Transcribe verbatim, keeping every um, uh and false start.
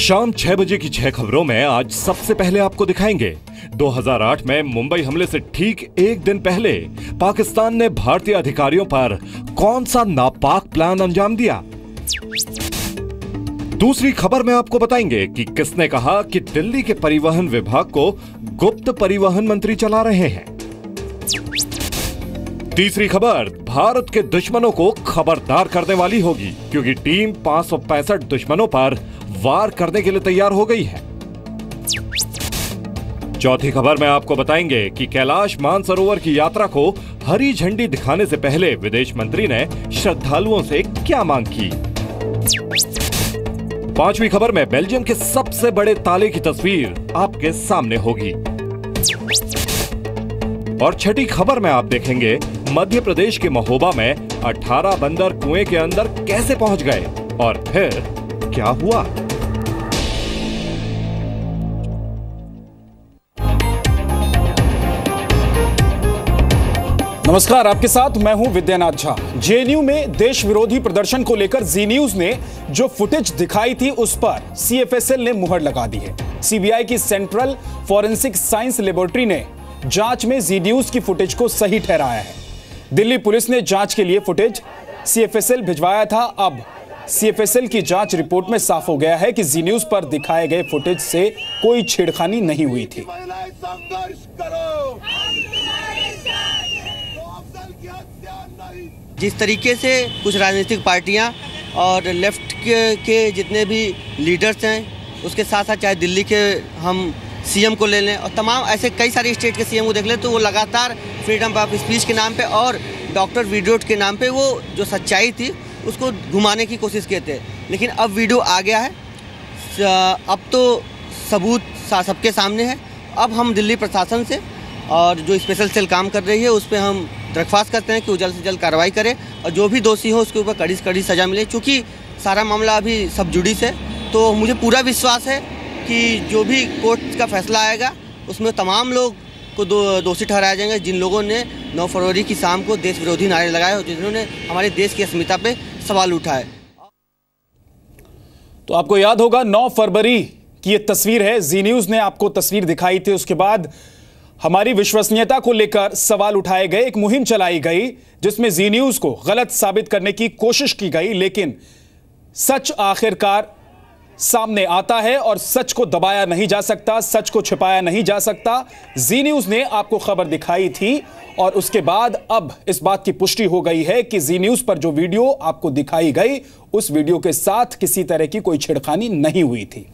शाम छह बजे की छह खबरों में आज सबसे पहले आपको दिखाएंगे दो हज़ार आठ में मुंबई हमले से ठीक एक दिन पहले पाकिस्तान ने भारतीय अधिकारियों पर कौन सा नापाक प्लान अंजाम दिया। दूसरी खबर में आपको बताएंगे कि किसने कहा कि दिल्ली के परिवहन विभाग को गुप्त परिवहन मंत्री चला रहे हैं। तीसरी खबर भारत के दुश्मनों को खबरदार करने वाली होगी क्योंकि टीम पांच सौ पैंसठ दुश्मनों पर वार करने के लिए तैयार हो गई है। चौथी खबर में आपको बताएंगे कि कैलाश मानसरोवर की यात्रा को हरी झंडी दिखाने से पहले विदेश मंत्री ने श्रद्धालुओं से क्या मांग की। पांचवी खबर में बेल्जियम के सबसे बड़े ताले की तस्वीर आपके सामने होगी। और छठी खबर में आप देखेंगे मध्य प्रदेश के महोबा में अठारह बंदर कुएं के अंदर कैसे पहुंच गए और फिर क्या हुआ। नमस्कार, आपके साथ मैं हूं विद्यानाथ झा। जेएनयू में देश विरोधी प्रदर्शन को लेकर जी न्यूज ने जो फुटेज दिखाई थी उस पर सी एफ एस एल ने मुहर लगा दी है। सी बी आई की सेंट्रल फॉरेंसिक साइंस लेबोरेटरी ने जांच में जी न्यूज की फुटेज को सही ठहराया है। दिल्ली पुलिस ने जांच के लिए footage C F S L भिजवाया था। अब सी एफ एस एल की जांच रिपोर्ट में साफ हो गया है कि जी न्यूज पर दिखाए गए फुटेज से कोई छेड़खानी नहीं हुई थी। जिस तरीके से कुछ राजनीतिक पार्टियां और लेफ्ट के, के जितने भी लीडर्स हैं उसके साथ साथ चाहे दिल्ली के हम सी एम को ले लें और तमाम ऐसे कई सारे स्टेट के सी एम को देख लें तो वो लगातार फ्रीडम ऑफ स्पीच के नाम पे और डॉक्टर वीडियोट के नाम पे वो जो सच्चाई थी उसको घुमाने की कोशिश किए थे। लेकिन अब वीडियो आ गया है, अब तो सबूत सबके सामने है। अब हम दिल्ली प्रशासन से और जो स्पेशल सेल काम कर रही है उस पर हम दरख्वास्त करते हैं कि वो जल्द से जल्द कार्रवाई करें और जो भी दोषी हो उसके ऊपर कड़ी से कड़ी सज़ा मिले। चूँकि सारा मामला अभी सब जुडिस है तो मुझे पूरा विश्वास है कि जो भी कोर्ट का फैसला आएगा उसमें तमाम लोग को दो, दोषी ठहराए जाएंगे जिन लोगों ने नौ फरवरी की शाम को देश विरोधी नारे लगाए और जिन्होंने हमारे देश की अस्मिता पे सवाल उठाए। तो आपको याद होगा नौ फरवरी की ये तस्वीर है, जी न्यूज ने आपको तस्वीर दिखाई थी। उसके बाद हमारी विश्वसनीयता को लेकर सवाल उठाए गए, एक मुहिम चलाई गई जिसमें जी न्यूज को गलत साबित करने की कोशिश की गई, लेकिन सच आखिरकार सामने आता है और सच को दबाया नहीं जा सकता, सच को छिपाया नहीं जा सकता। जी न्यूज ने आपको खबर दिखाई थी और उसके बाद अब इस बात की पुष्टि हो गई है कि जी न्यूज पर जो वीडियो आपको दिखाई गई उस वीडियो के साथ किसी तरह की कोई छेड़खानी नहीं हुई थी।